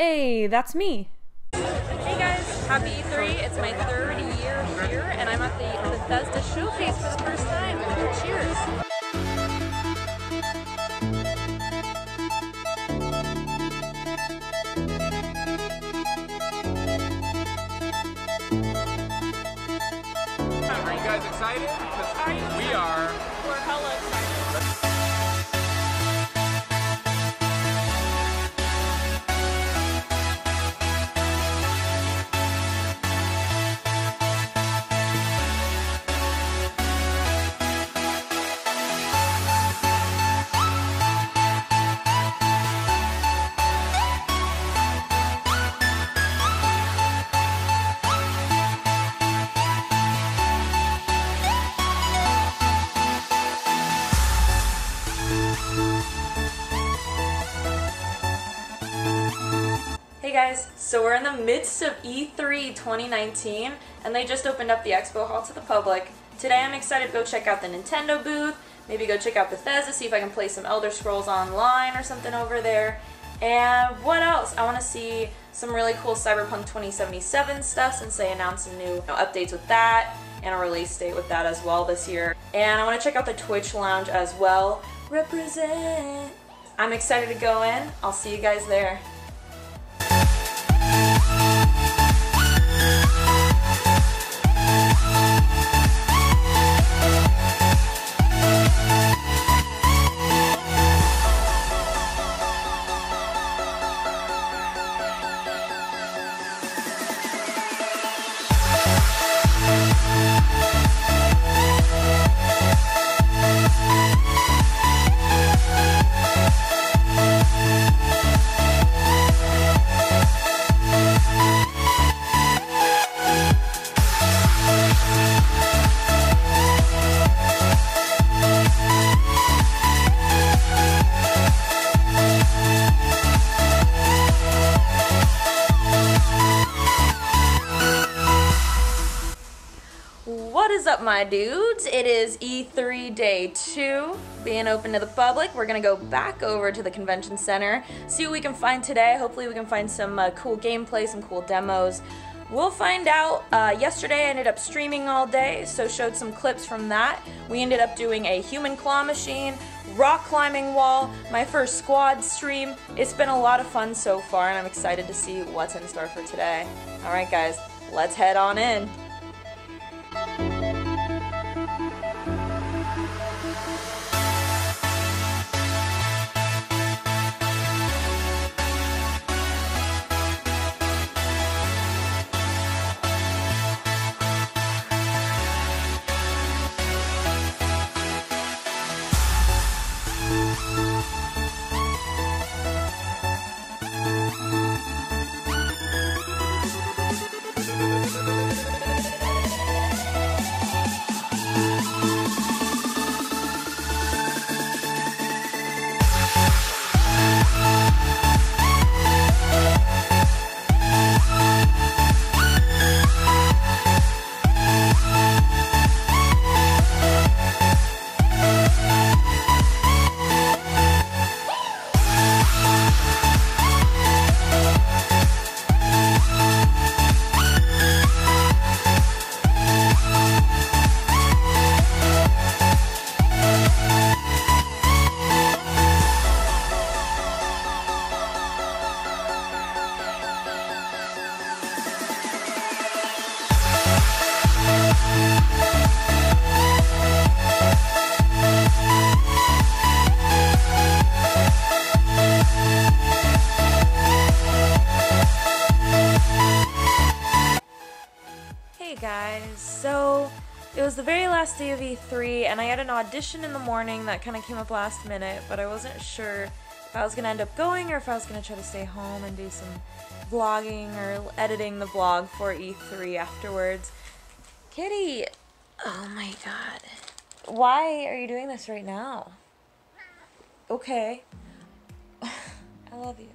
Hey, that's me. Hey guys, happy E3. It's my third year here, and I'm at the Bethesda showcase for the first time. Cheers. Are you guys excited? We are. We're hella excited. Hey guys, so we're in the midst of E3 2019 and they just opened up the expo hall to the public. Today I'm excited to go check out the Nintendo booth, maybe go check out Bethesda, see if I can play some Elder Scrolls online or something over there. And what else? I want to see some really cool Cyberpunk 2077 stuff since they announced some new updates with that and a release date with that as well this year. And I want to check out the Twitch lounge as well. Represent! I'm excited to go in. I'll see you guys there. What is up, my dudes? It is E3 day 2, being open to the public. We're gonna go back over to the convention center, see what we can find today. Hopefully we can find some cool gameplay, some cool demos. We'll find out. Yesterday I ended up streaming all day, so showed some clips from that. We ended up doing a human claw machine, rock climbing wall, my first squad stream. It's been a lot of fun so far, and I'm excited to see what's in store for today. Alright guys, let's head on in. So it was the very last day of E3 and I had an audition in the morning that kind of came up last minute, but I wasn't sure if I was going to end up going or if I was going to try to stay home and do some vlogging or editing the vlog for E3 afterwards. Kitty! Oh my god. Why are you doing this right now? Okay. I love you.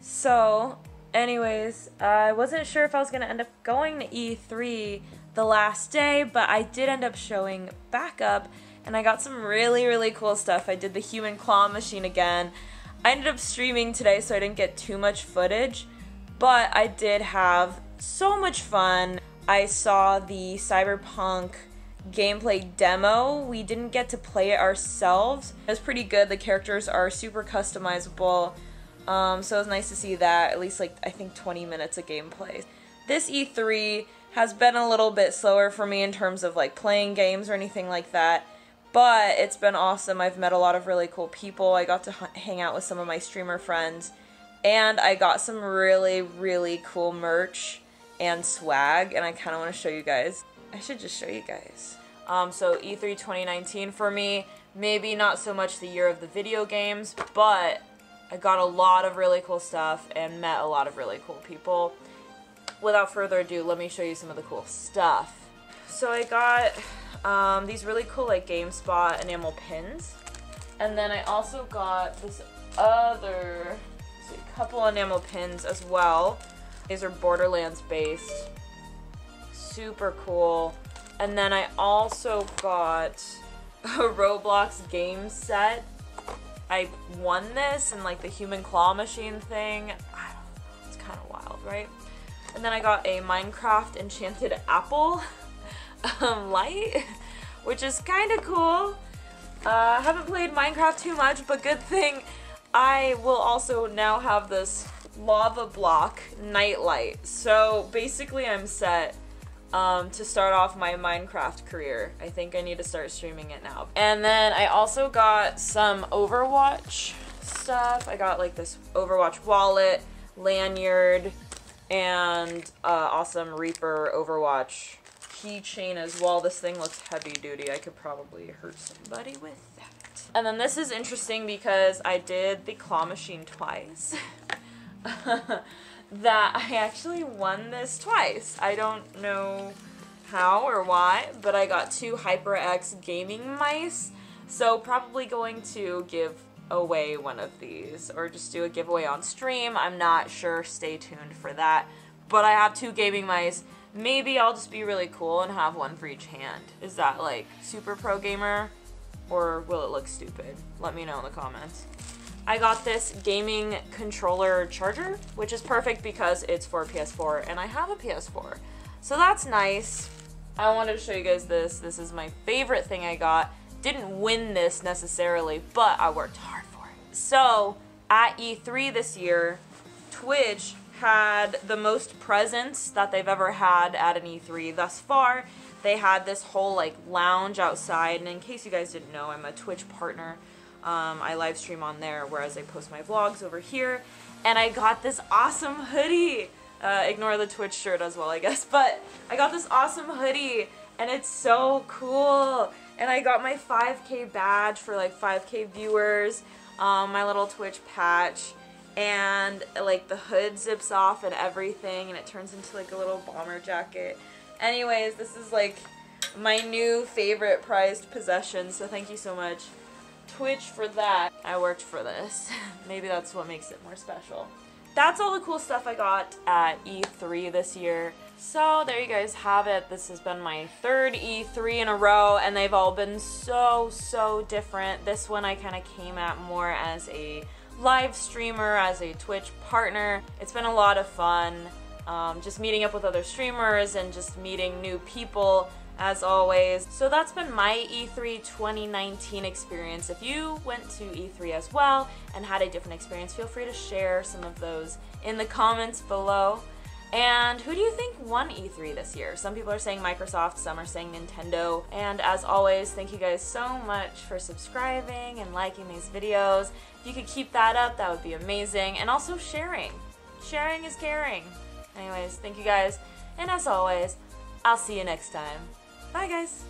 So anyways, I wasn't sure if I was going to end up going to E3 the last day, but I did end up showing back up and I got some really cool stuff. I did the human claw machine again. I ended up streaming today, so I didn't get too much footage, but I did have so much fun. I saw the Cyberpunk gameplay demo. We didn't get to play it ourselves. It was pretty good. The characters are super customizable, so it was nice to see that. At least, like, I think 20 minutes of gameplay. This E3 has been a little bit slower for me in terms of like playing games or anything like that, but it's been awesome. I've met a lot of really cool people. I got to hang out with some of my streamer friends, and I got some really cool merch and swag, and I kind of want to show you guys. I should just show you guys. So E3 2019 for me, maybe not so much the year of the video games, but I got a lot of really cool stuff and met a lot of really cool people. Without further ado, let me show you some of the cool stuff. So I got these really cool like GameSpot enamel pins, and then I also got this other couple enamel pins as well. These are Borderlands based. Super cool. And then I also got a Roblox game set. I won this and like the human claw machine thing. I don't know, it's kind of wild, right? And then I got a Minecraft enchanted apple light, which is kind of cool. I haven't played Minecraft too much, but good thing I will also now have this lava block nightlight. So basically I'm set to start off my Minecraft career. I think I need to start streaming it now. And then I also got some Overwatch stuff. I got like this Overwatch wallet, lanyard, and awesome Reaper Overwatch keychain as well. This thing looks heavy duty. I could probably hurt somebody with that. And then this is interesting because I did the claw machine twice. That I actually won this twice. I don't know how or why, but I got two HyperX gaming mice, so probably going to give away one of these or just do a giveaway on stream. I'm not sure. Stay tuned for that. But I have two gaming mice. Maybe I'll just be really cool and have one for each hand. Is that like super pro gamer, or will it look stupid? Let me know in the comments. I got this gaming controller charger, which is perfect because it's for PS4 and I have a PS4. So that's nice. I wanted to show you guys this. This is my favorite thing I got. Didn't win this necessarily, but I worked hard for it. So at E3 this year, Twitch had the most presence that they've ever had at an E3 thus far. They had this whole like lounge outside, and in case you guys didn't know, I'm a Twitch partner. I live stream on there, whereas I post my vlogs over here. And I got this awesome hoodie. Ignore the Twitch shirt as well, I guess. But I got this awesome hoodie, and it's so cool. And I got my 5K badge for like 5K viewers, my little Twitch patch, and like the hood zips off and everything, and it turns into like a little bomber jacket. Anyways, this is like my new favorite prized possession, so thank you so much, Twitch, for that. I worked for this. Maybe that's what makes it more special. That's all the cool stuff I got at E3 this year. So there you guys have it. This has been my third E3 in a row, and they've all been so different. This one I kind of came at more as a live streamer, as a Twitch partner. It's been a lot of fun, just meeting up with other streamers and just meeting new people, as always. So that's been my E3 2019 experience. If you went to E3 as well and had a different experience, feel free to share some of those in the comments below. And who do you think won E3 this year? Some people are saying Microsoft, some are saying Nintendo. And as always, thank you guys so much for subscribing and liking these videos. If you could keep that up, that would be amazing. And also sharing. Sharing is caring. Anyways, thank you guys. And as always, I'll see you next time. Bye guys!